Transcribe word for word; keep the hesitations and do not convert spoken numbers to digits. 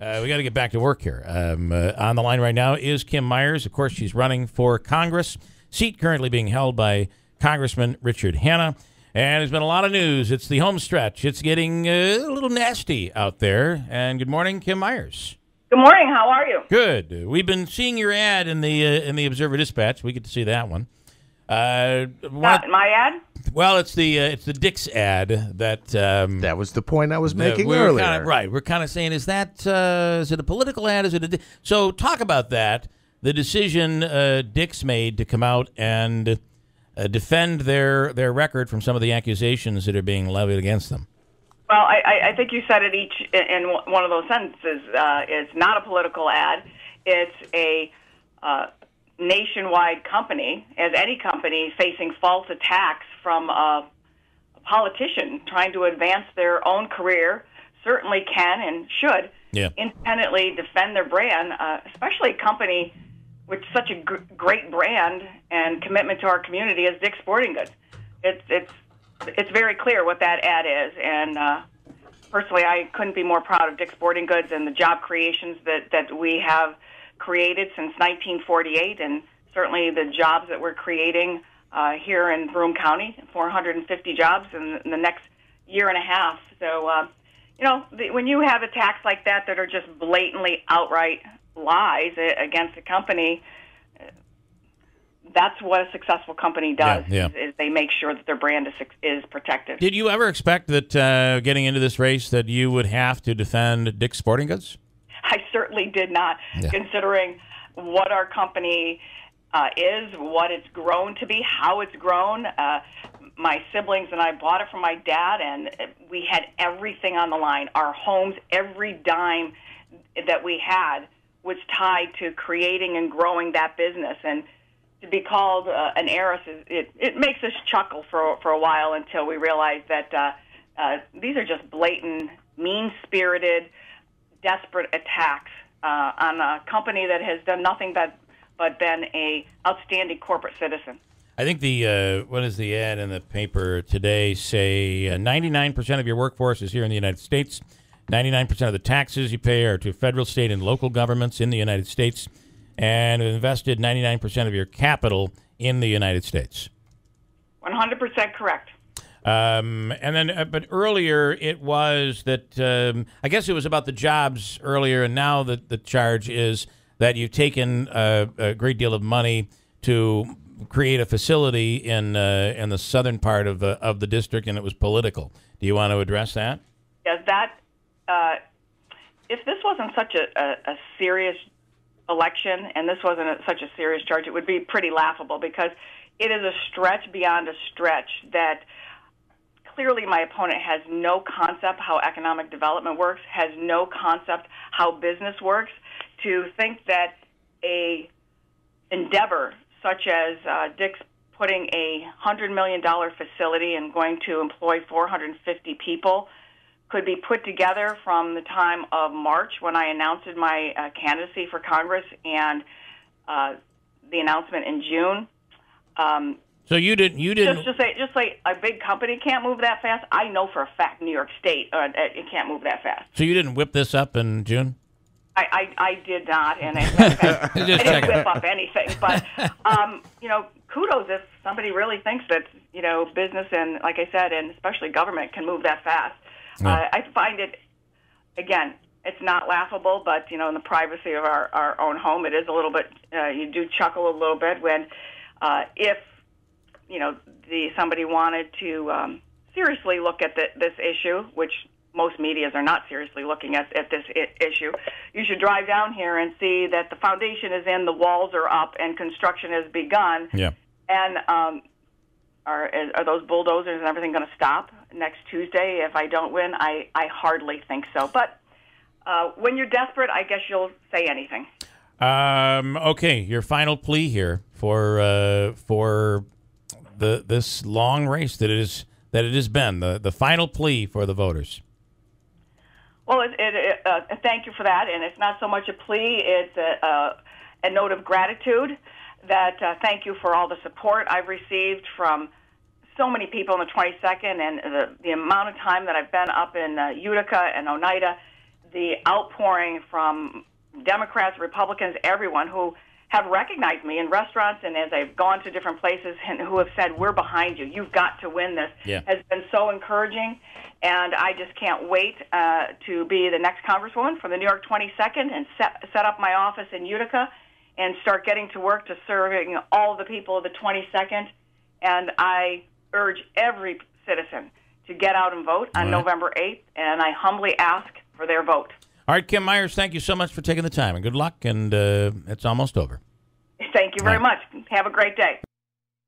Uh, we got to get back to work here. Um, uh, on the line right now is Kim Myers. Of course, she's running for Congress. Seat currently being held by Congressman Richard Hanna. And there's been a lot of news. It's the home stretch. It's getting uh, a little nasty out there. And good morning, Kim Myers. Good morning. How are you? Good. We've been seeing your ad in the uh, in the Observer Dispatch. We get to see that one. Uh, Not my ad? Well, it's the uh, it's the Dick's ad that um, that was the point I was making we earlier. Kinda, right, we're kind of saying is that uh, is it a political ad? Is it a so talk about that the decision uh, Dick's made to come out and uh, defend their their record from some of the accusations that are being levied against them. Well, I, I think you said it each in one of those sentences. Uh, it's not a political ad. It's a uh, nationwide company, as any company, facing false attacks from a politician trying to advance their own career, certainly can and should yeah. independently defend their brand, uh, especially a company with such a gr great brand and commitment to our community as Dick's Sporting Goods. It's, it's, it's very clear what that ad is, and uh, personally, I couldn't be more proud of Dick's Sporting Goods and the job creations that, that we have created since nineteen forty-eight, and certainly the jobs that we're creating uh, here in Broome County, four hundred fifty jobs in, in the next year and a half. So, uh, you know, the, when you have attacks like that that are just blatantly outright lies against a company, that's what a successful company does, yeah, yeah. Is, is they make sure that their brand is, is protected. Did you ever expect that uh, getting into this race that you would have to defend Dick's Sporting Goods? I certainly did not, yeah. considering what our company uh, is, what it's grown to be, how it's grown. Uh, my siblings and I bought it from my dad, and we had everything on the line. Our homes, every dime that we had was tied to creating and growing that business. And to be called uh, an heiress, is, it, it makes us chuckle for, for a while until we realize that uh, uh, these are just blatant, mean-spirited, desperate attacks uh, on a company that has done nothing but but been a outstanding corporate citizen. I think the uh, what is the ad in the paper today say uh, ninety-nine percent of your workforce is here in the United States. ninety-nine percent of the taxes you pay are to federal, state, and local governments in the United States, and invested ninety-nine percent of your capital in the United States. one hundred percent correct. Um, and then, uh, but earlier it was that, um, I guess it was about the jobs earlier, and now the, the charge is that you've taken uh, a great deal of money to create a facility in, uh, in the southern part of the, of the district, and it was political. Do you want to address that? Yes, that, uh, if this wasn't such a, a, a serious election and this wasn't a, such a serious charge, it would be pretty laughable, because it is a stretch beyond a stretch that... Clearly, my opponent has no concept how economic development works, has no concept how business works. To think that a endeavor such as uh, Dick's putting a one hundred million dollar facility and going to employ four hundred fifty people could be put together from the time of March, when I announced my uh, candidacy for Congress, and uh, the announcement in June. Um, So you didn't. You didn't. Just, just say, just say, a big company can't move that fast. I know for a fact, New York State, uh, it can't move that fast. So you didn't whip this up in June? I, I, I did not, and I, I, I didn't whip up anything. But um, you know, kudos if somebody really thinks that you know business and, like I said, and especially government can move that fast. Yeah. Uh, I find it, again, it's not laughable, but you know, in the privacy of our our own home, it is a little bit. Uh, you do chuckle a little bit when uh, if. You know, the, somebody wanted to um, seriously look at the, this issue, which most medias are not seriously looking at, at this I issue. You should drive down here and see that the foundation is in, the walls are up, and construction has begun. Yeah. And um, are, are those bulldozers and everything going to stop next Tuesday if I don't win? I, I hardly think so. But uh, when you're desperate, I guess you'll say anything. Um, okay, your final plea here for uh, for... The, this long race that it is that it has been, the the final plea for the voters. Well, it, it, uh, thank you for that, and it's not so much a plea; it's a, uh, a note of gratitude. That uh, thank you for all the support I've received from so many people in the twenty-second, and the, the amount of time that I've been up in uh, Utica and Oneida. the outpouring from Democrats, Republicans, everyone who have recognized me in restaurants and as I've gone to different places and who have said, we're behind you, you've got to win this, yeah. has been so encouraging. And I just can't wait uh, to be the next congresswoman from the New York twenty-second and set, set up my office in Utica and start getting to work to serving all the people of the twenty-second. And I urge every citizen to get out and vote on right. November eighth, and I humbly ask for their vote. All right, Kim Myers, thank you so much for taking the time, and good luck, and uh, it's almost over. Thank you very much. Have a great day.